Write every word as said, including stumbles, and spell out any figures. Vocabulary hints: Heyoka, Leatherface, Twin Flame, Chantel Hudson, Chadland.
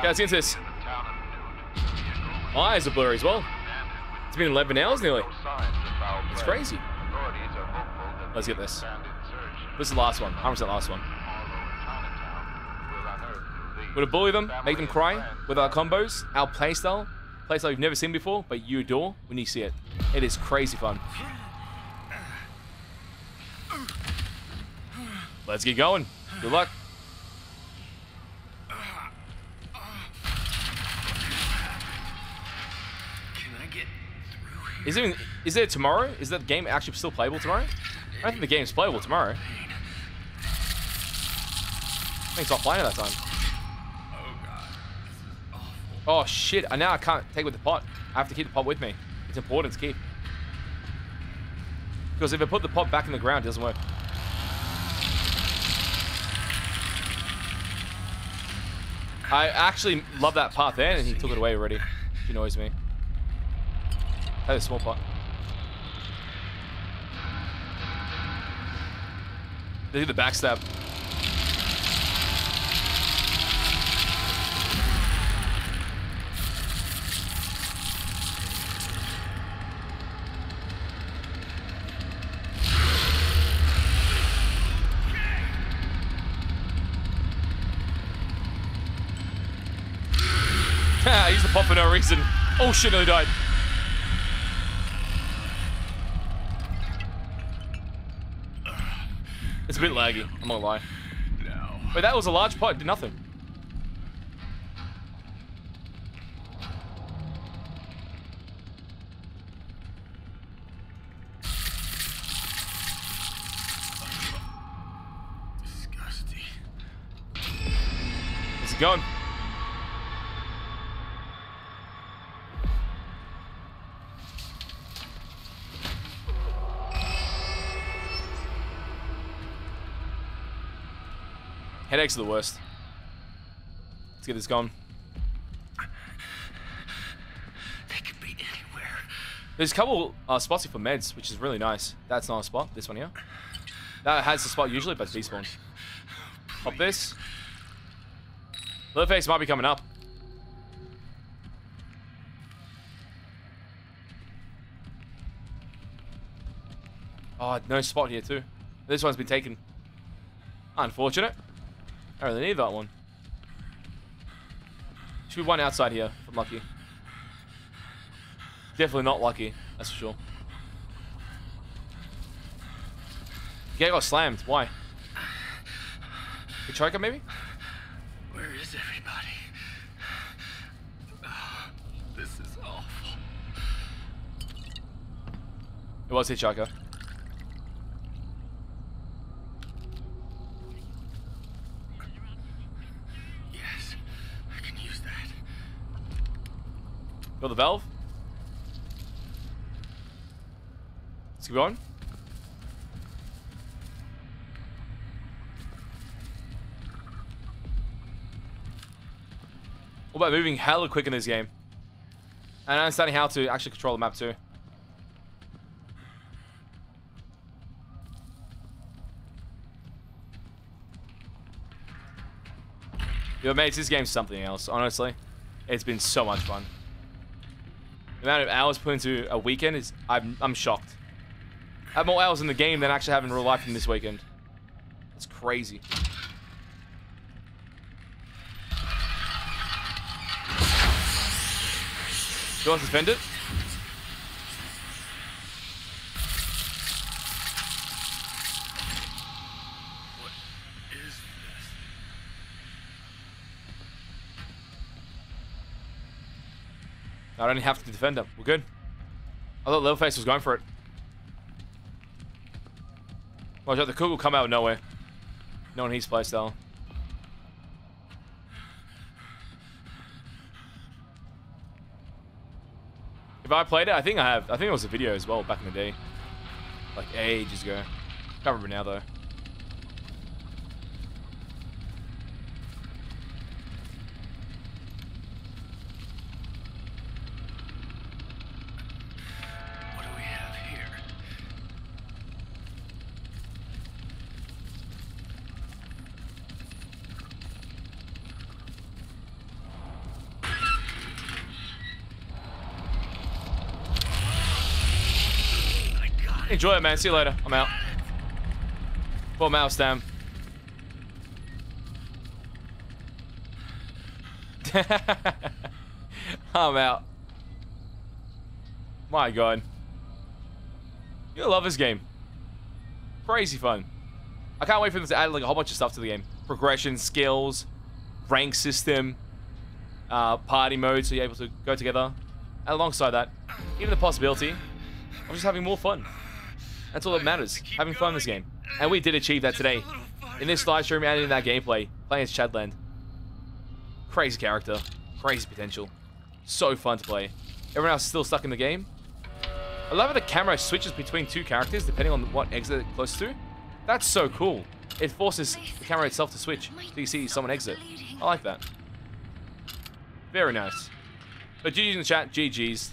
Okay, let's get this. Eyes are blurry as well. It's been eleven hours nearly. It's crazy. Let's get this. This is the last one. How much is that last one? We're to bully them, make them cry with our combos, our playstyle. Playstyle you've never seen before, but you adore when you see it. It is crazy fun. Let's get going. Good luck. Is it even, is there tomorrow? Is that game actually still playable tomorrow? I don't think the game's playable tomorrow. I think it's offline at that time. Oh, God. This is awful. Oh, shit. I Now I can't take it with the pot. I have to keep the pot with me. It's important to keep. Because if I put the pot back in the ground, it doesn't work. I actually love that part there, and he took it away already. Which annoys me. That is a small pot. They did the backstab. Ha! I used the pot for no reason. Oh shit, nearly died. It's a bit laggy, I'm not gonna lie. No. But that was a large pot, did nothing. Disgusting. It's gone. Headaches are the worst. Let's get this going. They could be anywhere. There's a couple uh, spots here for meds, which is really nice. That's not a spot. This one here. That has the spot usually, but it's despawned. Pop this. Leatherface might be coming up. Oh, no spot here too. This one's been taken. Unfortunate. I really need that one. Should be one outside here if I'm lucky. Definitely not lucky, that's for sure. Yeah, I got slammed. Why? A choker maybe? Where is everybody? Oh, this is awful. It was a choker. Got the valve. Let's keep going. What about moving hella quick in this game? And understanding how to actually control the map too. Yo, mates, this game's something else, honestly. It's been so much fun. The amount of hours put into a weekend is, I'm, I'm shocked. I have more hours in the game than I actually have in real life in this weekend. It's crazy. Do I suspend it? I don't have to defend him. We're good. I thought Leatherface was going for it. Watch out, the Cook will come out of nowhere. Knowing his playstyle. If I played it, I think I have. I think it was a video as well back in the day. Like ages ago. Can't remember now though. Enjoy it, man. See you later. I'm out. Poor mouse, damn. I'm out. My God. You'll love this game. Crazy fun. I can't wait for them to add like a whole bunch of stuff to the game. Progression, skills, rank system, uh, party mode, so you're able to go together. And alongside that, even the possibility of just having more fun. That's all that matters, having fun in this game. And we did achieve that today. In this live stream and in that gameplay, playing as Chadland. Crazy character, crazy potential. So fun to play. Everyone else is still stuck in the game. I love how the camera switches between two characters depending on what exit it's close to. That's so cool. It forces the camera itself to switch so you see someone exit. I like that. Very nice. But G G's in the chat, G G's.